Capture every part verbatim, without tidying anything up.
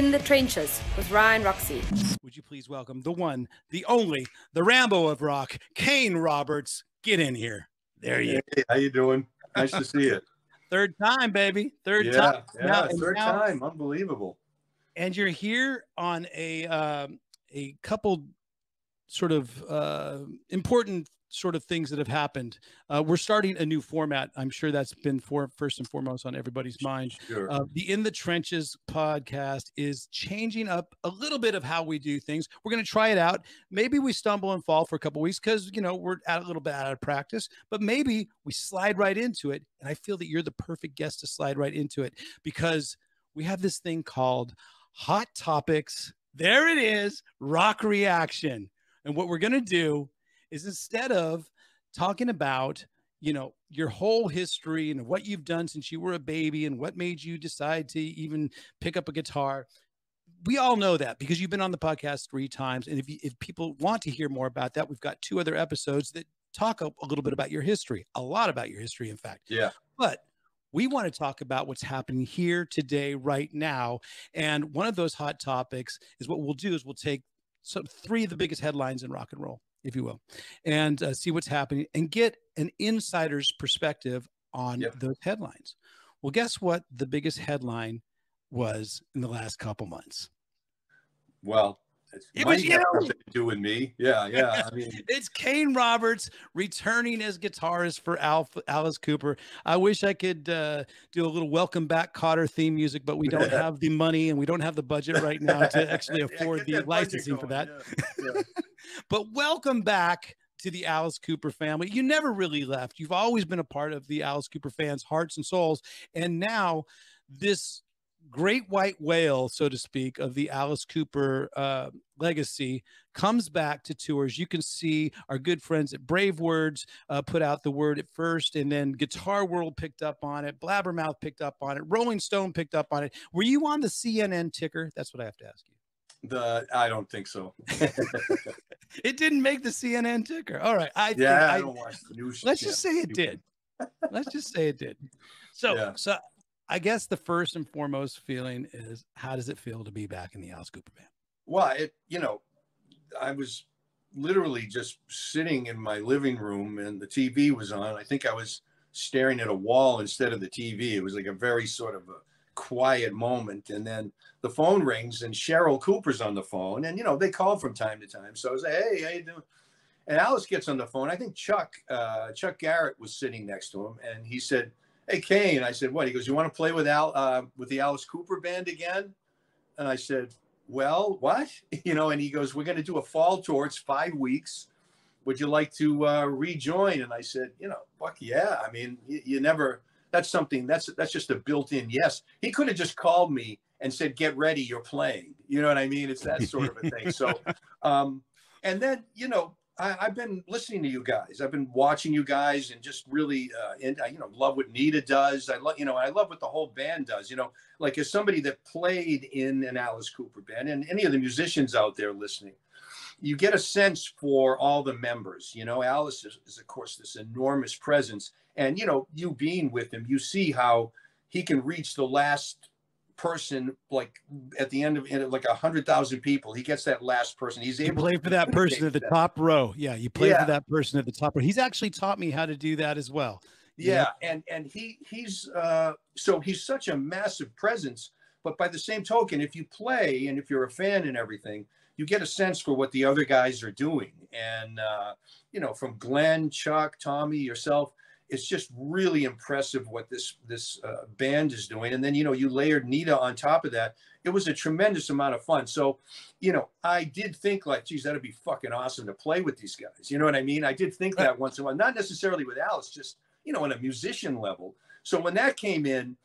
In The Trenches with Ryan Roxie. Would you please welcome the one, the only, the Rambo of rock, Kane Roberts. Get in here. There you hey, go. How you doing? Nice to see you. Third time, baby. Third yeah, time. Yeah, now, third now, time. Unbelievable. And you're here on a um, a couple sort of uh, important sort of things that have happened. Uh, we're starting a new format. I'm sure that's been for first and foremost on everybody's mind. Sure. Uh, the In the Trenches podcast is changing up a little bit of how we do things. We're going to try it out. Maybe we stumble and fall for a couple of weeks because, you know, we're out a little bit out of practice, but maybe we slide right into it. And I feel that you're the perfect guest to slide right into it because we have this thing called Hot Topics. There it is, Rock Reaction. And what we're going to do is instead of talking about, you know, your whole history and what you've done since you were a baby and what made you decide to even pick up a guitar, we all know that because you've been on the podcast three times. And if, you, if people want to hear more about that, we've got two other episodes that talk a, a little bit about your history, a lot about your history, in fact. Yeah. But we want to talk about what's happening here today, right now. And one of those hot topics is what we'll do is we'll take some three of the biggest headlines in rock and roll, if you will, and uh, see what's happening and get an insider's perspective on yep. those headlines. Well, guess what the biggest headline was in the last couple months? Well, it's it was you. Doing me. Yeah, yeah. I mean, it's Kane Roberts returning as guitarist for Alf Alice Cooper. I wish I could uh, do a little welcome back Cotter theme music, but we don't have the money and we don't have the budget right now to actually afford yeah, the licensing going. for that. Yeah, yeah. But welcome back to the Alice Cooper family. You never really left. You've always been a part of the Alice Cooper fans' hearts and souls. And now this great white whale, so to speak, of the Alice Cooper uh, legacy comes back to tours. You can see our good friends at Brave Words uh, put out the word at first, and then Guitar World picked up on it. Blabbermouth picked up on it. Rolling Stone picked up on it. Were you on the C N N ticker? That's what I have to ask you. The I don't think so. It didn't make the C N N ticker. All right, I yeah, think I, I don't watch the news. Let's just say it did. Let's just say it did. So, yeah. so I guess the first and foremost feeling is how does it feel to be back in the Alice Cooper band? Well, it you know, I was literally just sitting in my living room and the T V was on. I think I was staring at a wall instead of the T V. It was like a very sort of a quiet moment, and then the phone rings and Cheryl Cooper's on the phone, and you know they call from time to time, so I was like, hey, how you doing? And Alice gets on the phone. I think Chuck uh Chuck Garrett was sitting next to him, and he said, hey, Kane. I said, what? He goes, you want to play with Al uh with the Alice Cooper band again? And I said, well, what? You know, and he goes, we're going to do a fall tour, it's five weeks, would you like to uh rejoin? And I said, you know, fuck yeah. I mean, you, you never That's something, that's that's just a built-in yes. He could have just called me and said, get ready, you're playing. You know what I mean? It's that sort of a thing. So, um, and then, you know, I, I've been listening to you guys. I've been watching you guys and just really, uh, and I, you know, love what Nita does. I love, you know, I love what the whole band does. You know, like as somebody that played in an Alice Cooper band and any of the musicians out there listening, you get a sense for all the members. You know, Alice is, is of course, this enormous presence. And, you know, you being with him, you see how he can reach the last person, like at the end of like one hundred thousand people. He gets that last person. He's able to play for that person at the top row. Yeah, you play for that person at the top row. He's actually taught me how to do that as well. Yeah, yeah. and and he he's uh, so he's such a massive presence. But by the same token, if you play and if you're a fan and everything, you get a sense for what the other guys are doing. And, uh, you know, from Glenn, Chuck, Tommy, yourself, it's just really impressive what this this uh, band is doing. And then, you know, you layered Nita on top of that. It was a tremendous amount of fun. So, you know, I did think like, geez, that'd be fucking awesome to play with these guys. You know what I mean? I did think that once in a while, not necessarily with Alice, just, you know, on a musician level. So when that came in,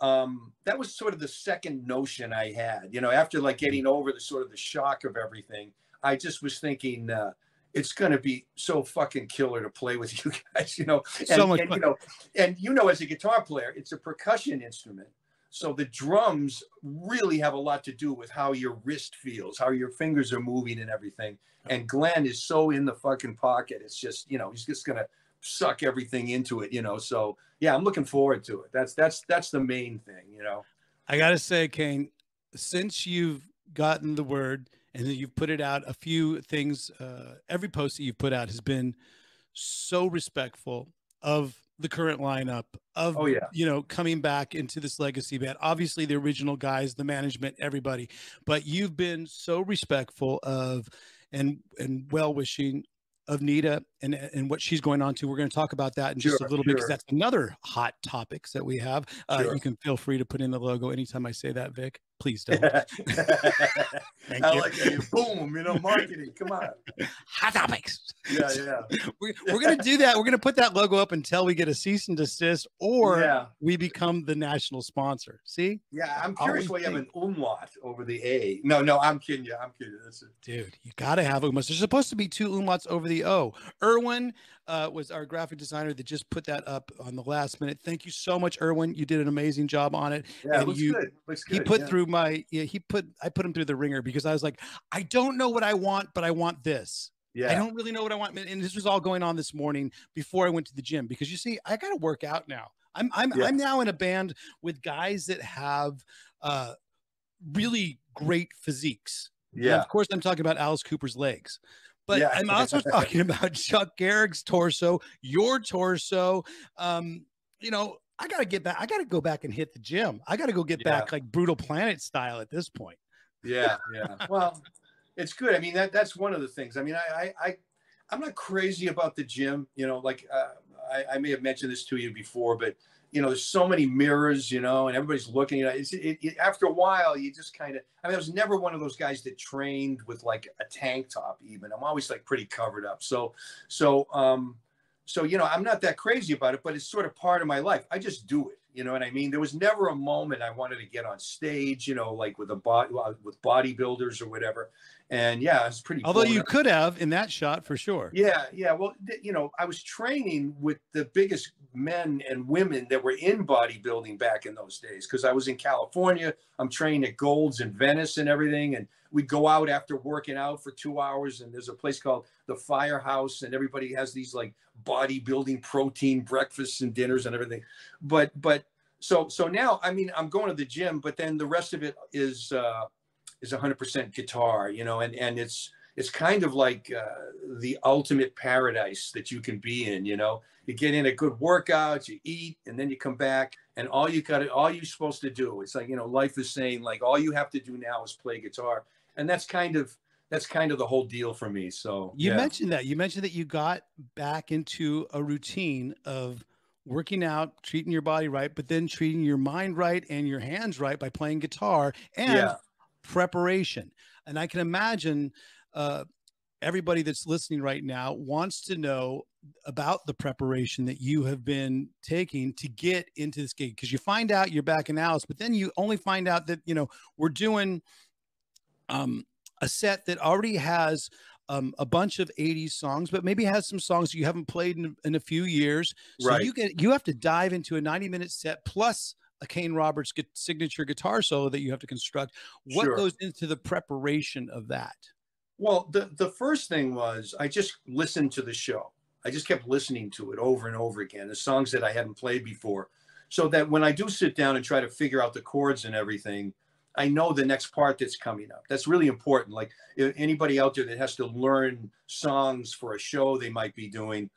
um, that was sort of the second notion I had, you know, after like getting over the sort of the shock of everything, I just was thinking, uh, it's going to be so fucking killer to play with you guys, you know, and, so much and, you know, and, you know, as a guitar player, it's a percussion instrument. So the drums really have a lot to do with how your wrist feels, how your fingers are moving and everything. And Glenn is so in the fucking pocket. It's just, you know, he's just going to suck everything into it, you know? So yeah, I'm looking forward to it. That's, that's, that's the main thing, you know? I got to say, Kane, since you've gotten the word and then you've put it out, a few things, uh, every post that you've put out has been so respectful of the current lineup, of, oh, yeah. you know, coming back into this legacy band, obviously the original guys, the management, everybody, but you've been so respectful of, and, and well-wishing of Nita and, and what she's going on to. We're going to talk about that in just sure, a little sure. bit, because that's another hot topics that we have. Uh, sure. You can feel free to put in the logo anytime I say that, Vic. Please don't. Thank I you. Like that. Boom, you know, marketing. Come on. Hot topics. Yeah, yeah. We're, we're going to do that. We're going to put that logo up until we get a cease and desist, or yeah. we become the national sponsor. See? Yeah, I'm curious why you have an umlaut over the A. No, no, I'm kidding you. I'm kidding. That's it. Dude, you got to have umlauts. There's supposed to be two umlauts over the O. Erwin uh, was our graphic designer that just put that up on the last minute. Thank you so much, Erwin. You did an amazing job on it. Yeah, and it looks you, good. It looks good. He put yeah. through my yeah he put I put him through the ringer, because I was like, I don't know what I want, but I want this. Yeah, I don't really know what I want. And this was all going on this morning before I went to the gym, because you see, I gotta work out now. I'm I'm yeah. I'm now in a band with guys that have uh really great physiques. Yeah, and of course I'm talking about Alice Cooper's legs. But yeah. I'm also talking about Chuck Garrett's torso, your torso. Um, you know, I got to get back. I got to go back and hit the gym. I got to go get yeah. back like Brutal Planet style at this point. Yeah. Yeah. Well, it's good. I mean, that that's one of the things. I mean, I, I, I I'm not crazy about the gym, you know, like uh, I, I may have mentioned this to you before, but you know, there's so many mirrors, you know, and everybody's looking, you know, it's, it, it, after a while, you just kind of, I mean, I was never one of those guys that trained with like a tank top even. I'm always like pretty covered up. So, so, um, so, you know, I'm not that crazy about it, but it's sort of part of my life. I just do it. You know what I mean? There was never a moment I wanted to get on stage, you know, like with a body, with bodybuilders or whatever. And yeah, it's pretty. Although you up. could have in that shot for sure. Yeah. Yeah. Well, you know, I was training with the biggest men and women that were in bodybuilding back in those days, because I was in California. I'm training at Gold's in Venice and everything. And we'd go out after working out for two hours. And there's a place called the Firehouse, and everybody has these like bodybuilding protein breakfasts and dinners and everything. But, but so, so now, I mean, I'm going to the gym, but then the rest of it is, uh, is one hundred percent guitar, you know, and, and it's, it's kind of like uh, the ultimate paradise that you can be in, you know. You get in a good workout, you eat, and then you come back, and all you got, all you're supposed to do, it's like, you know, life is saying like, all you have to do now is play guitar. And that's kind of, that's kind of the whole deal for me. So you yeah. mentioned that, you mentioned that you got back into a routine of working out, treating your body right, but then treating your mind right and your hands right by playing guitar and yeah. preparation. And I can imagine uh, everybody that's listening right now wants to know about the preparation that you have been taking to get into this gig. Cause you find out you're back in Alice, but then you only find out that, you know, we're doing um, a set that already has um, a bunch of eighties songs, but maybe has some songs you haven't played in, in a few years. So right. you get, you have to dive into a ninety minute set plus a Kane Roberts signature guitar solo that you have to construct. What sure. goes into the preparation of that? Well, the, the first thing was I just listened to the show. I just kept listening to it over and over again, the songs that I hadn't played before, so that when I do sit down and try to figure out the chords and everything, I know the next part that's coming up. That's really important. Like anybody out there that has to learn songs for a show they might be doing,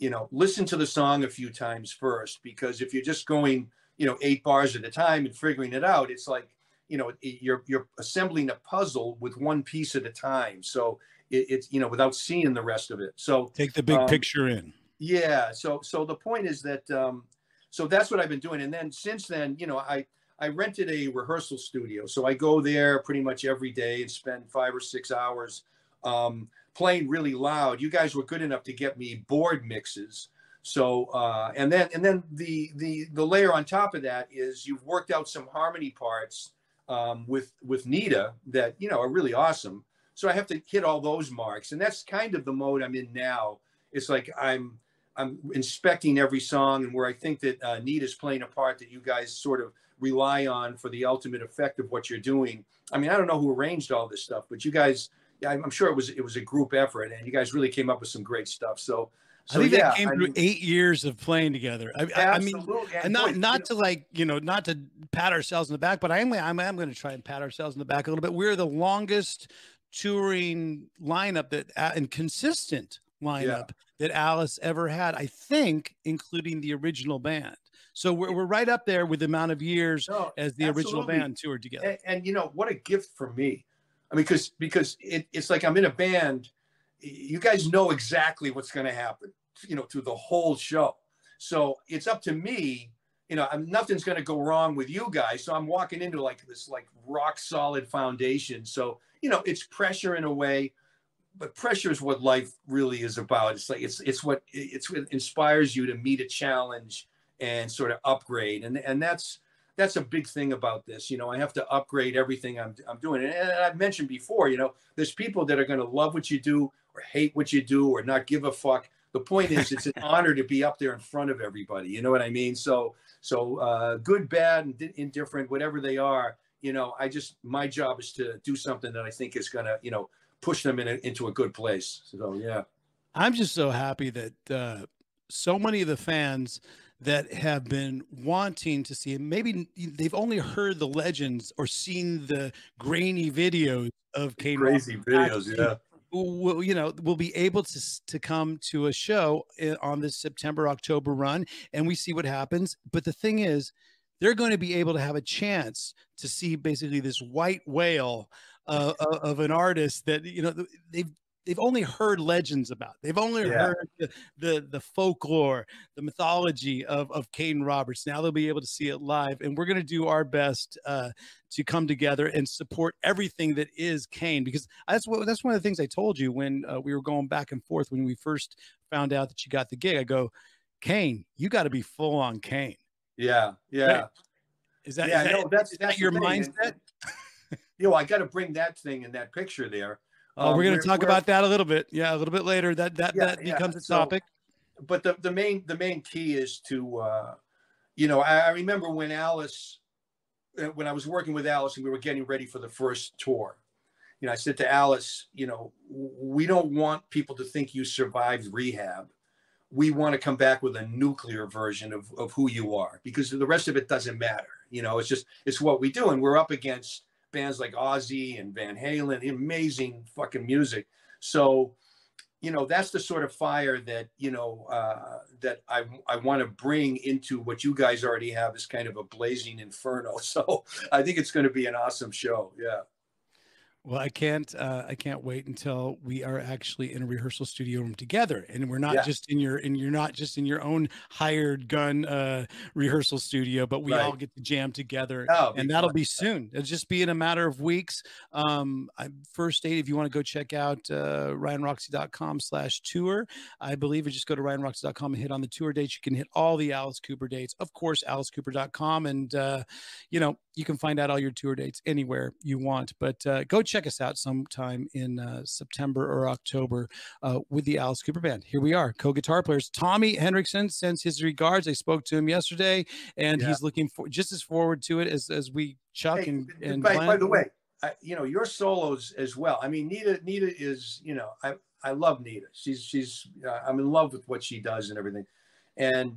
you know, listen to the song a few times first, because if you're just going, you know, eight bars at a time and figuring it out, it's like, you know, you're, you're assembling a puzzle with one piece at a time. So it, it's, you know, without seeing the rest of it. So take the big um, picture in. Yeah. So, so the point is that, um, so that's what I've been doing. And then since then, you know, I, I rented a rehearsal studio. So I go there pretty much every day and spend five or six hours um, playing really loud. You guys were good enough to get me board mixes. So, uh, and then, and then the, the, the layer on top of that is you've worked out some harmony parts, um, with, with Nita that, you know, are really awesome. So I have to hit all those marks, and that's kind of the mode I'm in now. It's like, I'm, I'm inspecting every song, and where I think that, uh, Nita's playing a part that you guys sort of rely on for the ultimate effect of what you're doing. I mean, I don't know who arranged all this stuff, but you guys, I'm sure it was, it was a group effort, and you guys really came up with some great stuff. So, So, I think yeah, that came I through mean, eight years of playing together. I, I mean, and not not to like, you know, not to pat ourselves in the back, but I am I'm, I'm going to try and pat ourselves in the back a little bit. We're the longest touring lineup that uh, and consistent lineup yeah. that Alice ever had, I think, including the original band. So we're, we're right up there with the amount of years no, as the absolutely. original band toured together. And, and, you know, what a gift for me. I mean, because because it, it's like I'm in a band. You guys know exactly what's going to happen, you know, through the whole show. So it's up to me, you know, I'm, nothing's going to go wrong with you guys. So I'm walking into like this, like rock solid foundation. So, you know, it's pressure in a way, but pressure is what life really is about. It's like, it's, it's what, it's what inspires you to meet a challenge and sort of upgrade. And, and that's, that's a big thing about this. You know, I have to upgrade everything I'm, I'm doing. And, and I've mentioned before, you know, there's people that are going to love what you do or hate what you do or not give a fuck. The point is, it's an honor to be up there in front of everybody. You know what I mean? So, so uh, good, bad, and indifferent, whatever they are, you know, I just, my job is to do something that I think is going to, you know, push them in a, into a good place. So, yeah. I'm just so happy that uh, so many of the fans that have been wanting to see him. Maybe they've only heard the legends or seen the grainy videos of Kane. Crazy videos, yeah. Will, you know, we'll be able to, to come to a show on this September, October run, and we see what happens. But the thing is, they're going to be able to have a chance to see basically this white whale uh, of an artist that, you know, they've, They've only heard legends about. They've only yeah. heard the, the the folklore, the mythology of of Kane Roberts. Now they'll be able to see it live, and we're going to do our best uh, to come together and support everything that is Kane. Because that's what that's one of the things I told you when uh, we were going back and forth when we first found out that you got the gig. I go, Kane, you got to be full on Kane. Yeah, yeah. Right? Is that yeah? Is that, no, that's, is that's that your thing. mindset. You know, I got to bring that thing in that picture there. Oh, we're going to um, talk about that a little bit. Yeah, a little bit later. That that yeah, that becomes yeah. a topic. So, but the the main the main key is to, uh, you know, I, I remember when Alice, when I was working with Alice and we were getting ready for the first tour, you know, I said to Alice, you know, we don't want people to think you survived rehab. We want to come back with a nuclear version of of who you are, because the rest of it doesn't matter. You know, it's just it's what we do, and we're up against bands like Ozzy and Van Halen, amazing fucking music. So, you know, that's the sort of fire that, you know, uh, that I, I want to bring into what you guys already have is kind of a blazing inferno. So I think it's going to be an awesome show. Yeah. Well, I can't, uh, I can't wait until we are actually in a rehearsal studio room together, and we're not yeah. just in your, and you're not just in your own hired gun uh, rehearsal studio, but we right. all get to jam together, oh, and that'll fun. be soon. It'll just be in a matter of weeks. Um, I first date, if you want to go check out uh, Ryan Roxy dot com slash tour, I believe, or just go to Ryan Roxy dot com and hit on the tour dates. You can hit all the Alice Cooper dates, of course, Alice Cooper dot com, and uh, you know, you can find out all your tour dates anywhere you want. But uh, go check us out sometime in uh, September or October uh, with the Alice Cooper Band. Here we are, co-guitar players. Tommy Henriksen sends his regards. I spoke to him yesterday, and yeah. he's looking for just as forward to it as as we Chuck hey, and, and by, by the way, I, you know, your solos as well. I mean, Nita Nita is, you know, I I love Nita. She's she's uh, I'm in love with what she does and everything, and.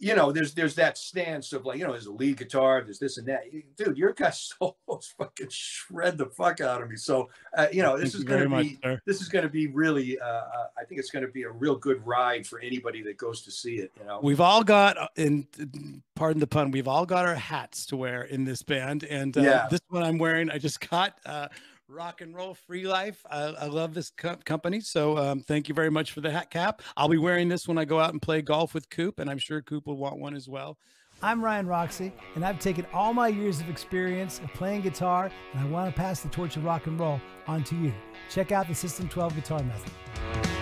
You know, there's there's that stance of like, you know, there's a lead guitar, there's this and that. Dude, your guys' solos fucking shred the fuck out of me. So, uh, you know, this Thank is going to be much, this is going to be really. Uh, I think it's going to be a real good ride for anybody that goes to see it. You know, we've all got, and pardon the pun, we've all got our hats to wear in this band, and uh, yeah. this one I'm wearing, I just got. Uh, Rock and Roll Free Life. I, I love this co company. So um, thank you very much for the hat cap. I'll be wearing this when I go out and play golf with Coop, and I'm sure Coop will want one as well. I'm Ryan Roxie, and I've taken all my years of experience of playing guitar, and I want to pass the torch of rock and roll on to you. Check out the System twelve Guitar Method.